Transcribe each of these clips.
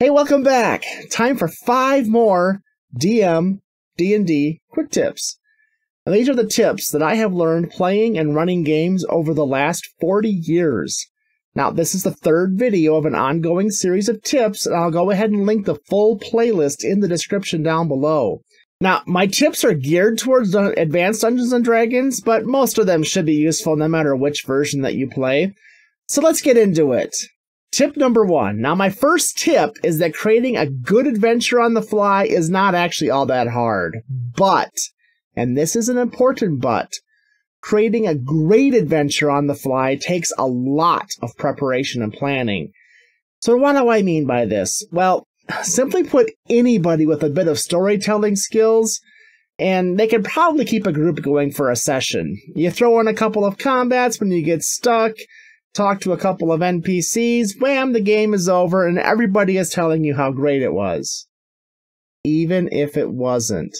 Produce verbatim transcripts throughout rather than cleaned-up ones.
Hey, welcome back. Time for five more D M D and D quick tips. And these are the tips that I have learned playing and running games over the last forty years. Now, this is the third video of an ongoing series of tips, and I'll go ahead and link the full playlist in the description down below. Now, my tips are geared towards advanced Dungeons and Dragons, but most of them should be useful no matter which version that you play. So let's get into it. Tip number one. Now, my first tip is that creating a good adventure on the fly is not actually all that hard. But, and this is an important but, creating a great adventure on the fly takes a lot of preparation and planning. So what do I mean by this? Well, simply put, anybody with a bit of storytelling skills, and they can probably keep a group going for a session. You throw in a couple of combats when you get stuck, talk to a couple of N P Cs, wham, the game is over, and everybody is telling you how great it was. Even if it wasn't.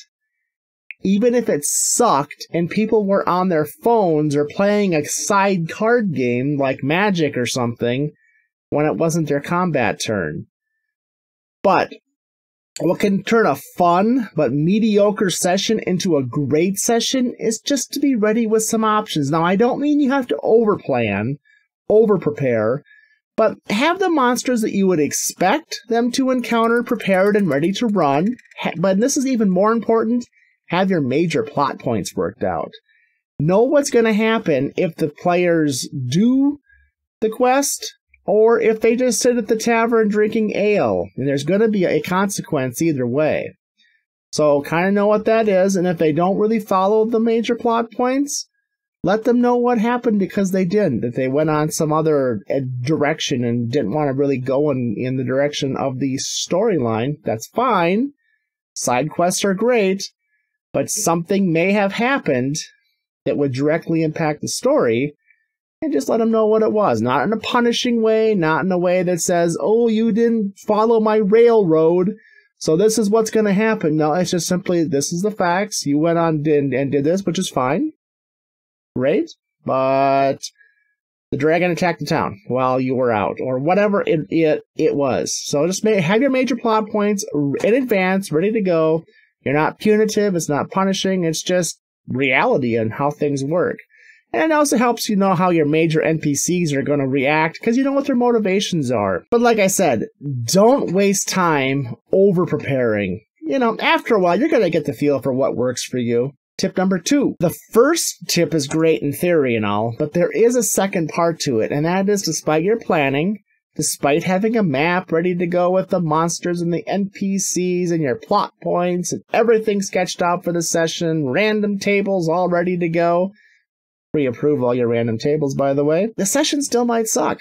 Even if it sucked and people were on their phones or playing a side card game like Magic or something when it wasn't their combat turn. But what can turn a fun but mediocre session into a great session is just to be ready with some options. Now, I don't mean you have to overplan, overprepare, but have the monsters that you would expect them to encounter prepared and ready to run. But this is even more important, have your major plot points worked out. Know what's going to happen if the players do the quest, or if they just sit at the tavern drinking ale, and there's going to be a consequence either way. So kind of know what that is, and if they don't really follow the major plot points, let them know what happened because they didn't, that they went on some other direction and didn't want to really go in, in the direction of the storyline. That's fine. Side quests are great, but something may have happened that would directly impact the story, and just let them know what it was. Not in a punishing way, not in a way that says, oh, you didn't follow my railroad, so this is what's going to happen. No, it's just simply, this is the facts. You went on and, and did this, which is fine, right? But the dragon attacked the town while you were out, or whatever it, it, it was. So just have your major plot points in advance, ready to go. You're not punitive, it's not punishing, it's just reality and how things work. And it also helps you know how your major N P Cs are going to react because you know what their motivations are. But like I said, don't waste time over-preparing. You know, after a while, you're going to get the feel for what works for you. Tip number two. The first tip is great in theory and all, but there is a second part to it, and that is despite your planning, despite having a map ready to go with the monsters and the N P Cs and your plot points and everything sketched out for the session, random tables all ready to go. Pre-approve all your random tables, by the way. The session still might suck.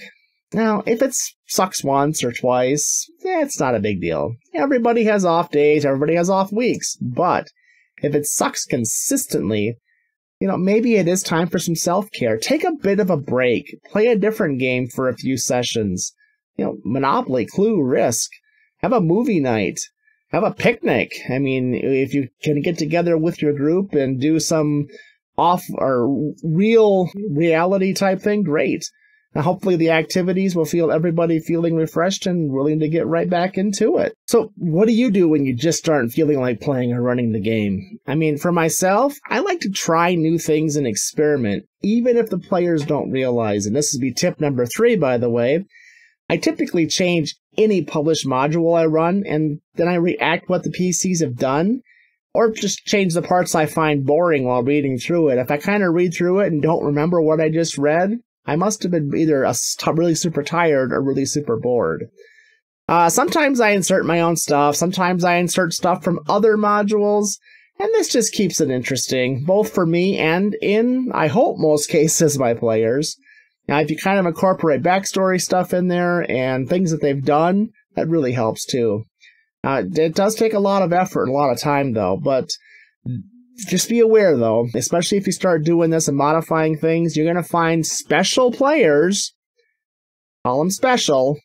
Now, if it sucks once or twice, eh, it's not a big deal. Everybody has off days, everybody has off weeks, but if it sucks consistently, you know, maybe it is time for some self-care. Take a bit of a break. Play a different game for a few sessions. You know, Monopoly, Clue, Risk. Have a movie night. Have a picnic. I mean, if you can get together with your group and do some off or real reality type thing, great. Now, hopefully the activities will feel everybody feeling refreshed and willing to get right back into it. So what do you do when you just aren't feeling like playing or running the game? I mean, for myself, I like to try new things and experiment, even if the players don't realize. And this would be tip number three, by the way. I typically change any published module I run, and then I react what the P Cs have done. Or just change the parts I find boring while reading through it. If I kind of read through it and don't remember what I just read, I must have been either a really super tired or really super bored. Uh, sometimes I insert my own stuff. Sometimes I insert stuff from other modules. And this just keeps it interesting, both for me and in, I hope, most cases, my players. Now, if you kind of incorporate backstory stuff in there and things that they've done, that really helps too. Uh, it does take a lot of effort and a lot of time, though, but just be aware, though, especially if you start doing this and modifying things, you're going to find special players, call them special,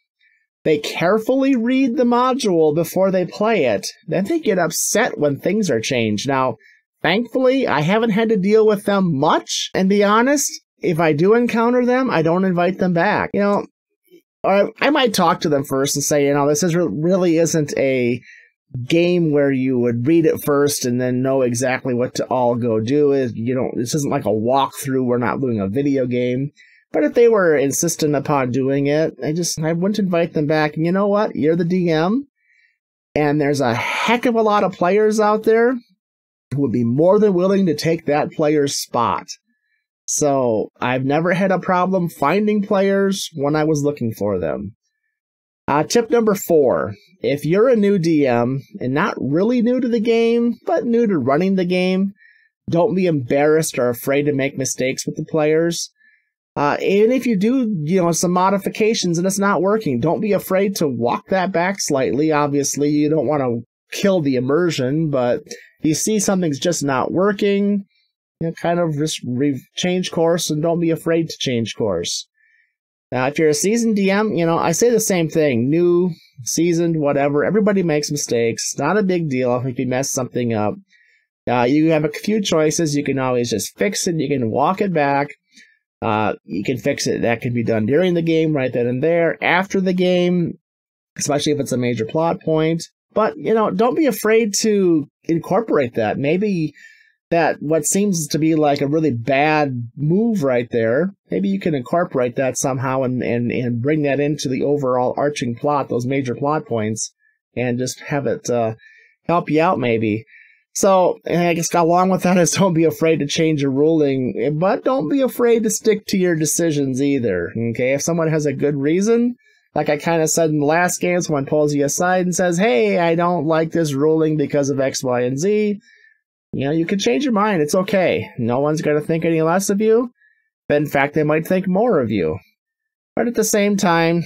they carefully read the module before they play it. Then they get upset when things are changed. Now, thankfully, I haven't had to deal with them much, and be honest, if I do encounter them, I don't invite them back. You know, Or I might talk to them first and say, you know, this is re- really isn't a game where you would read it first and then know exactly what to all go do. It, you know, this isn't like a walkthrough. We're not doing a video game. But if they were insistent upon doing it, I just I wouldn't invite them back. And you know what? You're the D M, and there's a heck of a lot of players out there who would be more than willing to take that player's spot. So I've never had a problem finding players when I was looking for them. Uh, tip number four, if you're a new D M and not really new to the game, but new to running the game, don't be embarrassed or afraid to make mistakes with the players. Uh, and if you do, you know, some modifications and it's not working, don't be afraid to walk that back slightly. Obviously, you don't want to kill the immersion, but if you see something's just not working, you know, kind of just re- change course, and don't be afraid to change course. Now, if you're a seasoned D M, you know, I say the same thing. New, seasoned, whatever. Everybody makes mistakes. Not a big deal if you mess something up. Uh, you have a few choices. You can always just fix it. You can walk it back. Uh, you can fix it. That can be done during the game, right then and there, after the game, especially if it's a major plot point. But, you know, don't be afraid to incorporate that. Maybe that what seems to be like a really bad move right there, maybe you can incorporate that somehow and, and, and bring that into the overall arching plot, those major plot points, and just have it uh, help you out maybe. So, and I guess along with that is don't be afraid to change a ruling, but don't be afraid to stick to your decisions either, okay? If someone has a good reason, like I kind of said in the last game, someone pulls you aside and says, hey, I don't like this ruling because of X, Y, and Z, you know, you can change your mind. It's okay. No one's going to think any less of you. But in fact, they might think more of you. But at the same time,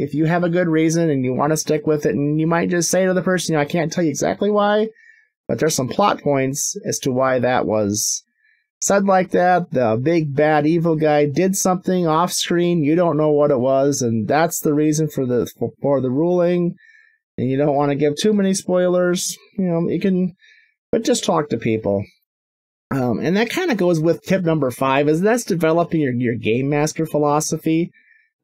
if you have a good reason and you want to stick with it, and you might just say to the person, you know, I can't tell you exactly why, but there's some plot points as to why that was said like that. The big, bad, evil guy did something off screen. You don't know what it was, and that's the reason for the for the ruling. And you don't want to give too many spoilers. You know, you can... But just talk to people. Um, and that kind of goes with tip number five, is that's developing your, your game master philosophy.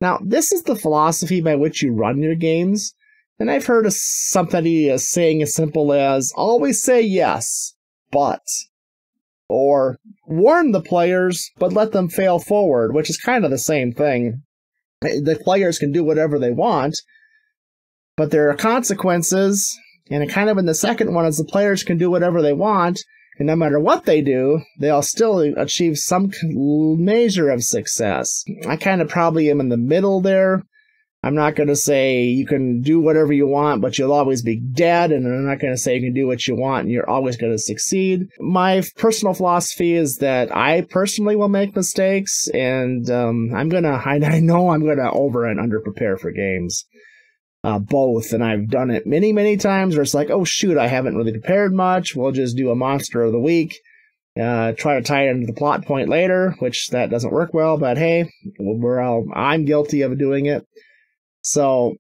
Now, this is the philosophy by which you run your games. And I've heard of somebody uh, saying as simple as, always say yes, but. Or warn the players, but let them fail forward, which is kind of the same thing. The players can do whatever they want, but there are consequences. And kind of in the second one is the players can do whatever they want, and no matter what they do, they'll still achieve some measure of success. I kind of probably am in the middle there. I'm not going to say you can do whatever you want, but you'll always be dead, and I'm not going to say you can do what you want, and you're always going to succeed. My personal philosophy is that I personally will make mistakes, and um, I'm going to, I know I'm going to over and under prepare for games. Uh, both, and I've done it many, many times where it's like, oh shoot, I haven't really prepared much, we'll just do a monster of the week, uh, try to tie it into the plot point later, which that doesn't work well, but hey, we're all, I'm guilty of doing it. So,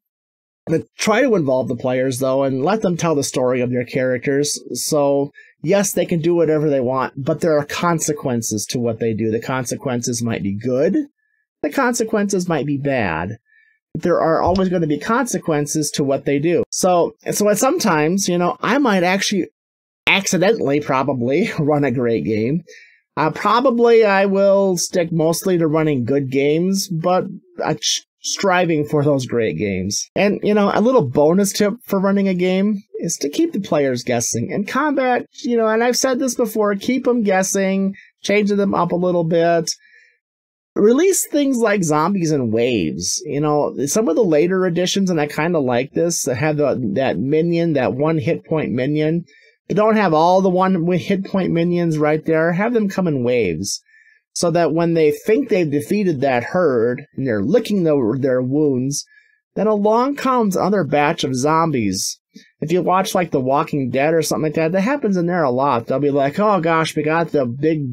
but try to involve the players, though, and let them tell the story of their characters. So, yes, they can do whatever they want, but there are consequences to what they do. The consequences might be good, the consequences might be bad. There are always going to be consequences to what they do. So, so sometimes, you know, I might actually accidentally probably run a great game. Uh, probably I will stick mostly to running good games, but I'm striving for those great games. And, you know, a little bonus tip for running a game is to keep the players guessing. In combat, you know, and I've said this before, keep them guessing, changing them up a little bit. Release things like zombies in waves. You know, some of the later editions, and I kind of like this, that have the, that minion, that one hit point minion. They don't have all the one hit point minions right there. Have them come in waves so that when they think they've defeated that herd and they're licking the, their wounds, then along comes another batch of zombies. If you watch like The Walking Dead or something like that, that happens in there a lot. They'll be like, oh gosh, we got the big...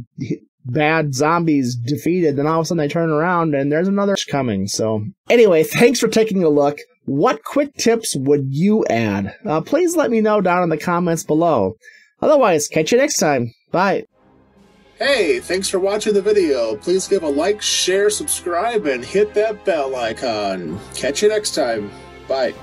bad zombies defeated, then all of a sudden they turn around and there's another coming. So anyway, thanks for taking a look. What quick tips would you add? Uh, please let me know down in the comments below. Otherwise, catch you next time. Bye. Hey, thanks for watching the video. Please give a like, share, subscribe, and hit that bell icon. Catch you next time. Bye.